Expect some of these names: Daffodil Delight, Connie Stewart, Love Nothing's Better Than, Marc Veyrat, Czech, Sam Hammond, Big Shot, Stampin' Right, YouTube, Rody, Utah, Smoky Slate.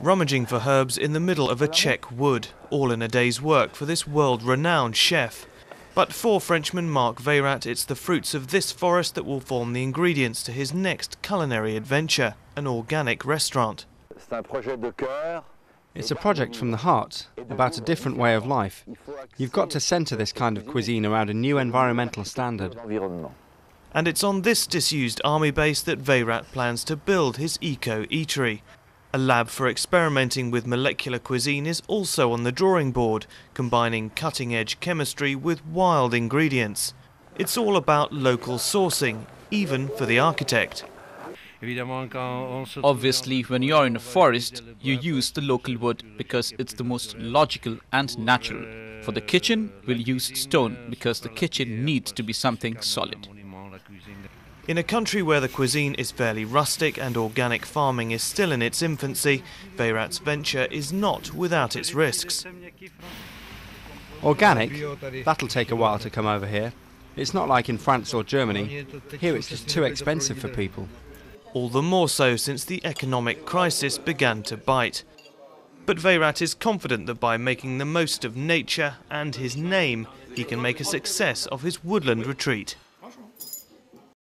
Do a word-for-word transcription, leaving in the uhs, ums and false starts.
Rummaging for herbs in the middle of a Czech wood, all in a day's work for this world-renowned chef. But for Frenchman Marc Veyrat, it's the fruits of this forest that will form the ingredients to his next culinary adventure, an organic restaurant. It's a project from the heart, about a different way of life. You've got to centre this kind of cuisine around a new environmental standard. And it's on this disused army base that Veyrat plans to build his eco-eatery. A lab for experimenting with molecular cuisine is also on the drawing board, combining cutting-edge chemistry with wild ingredients. It's all about local sourcing, even for the architect. Obviously, when you're in a forest, you use the local wood because it's the most logical and natural. For the kitchen, we'll use stone because the kitchen needs to be something solid. In a country where the cuisine is fairly rustic and organic farming is still in its infancy, Veyrat's venture is not without its risks. Organic? That'll take a while to come over here. It's not like in France or Germany. Here it's just too expensive for people. All the more so since the economic crisis began to bite. But Veyrat is confident that by making the most of nature and his name, he can make a success of his woodland retreat.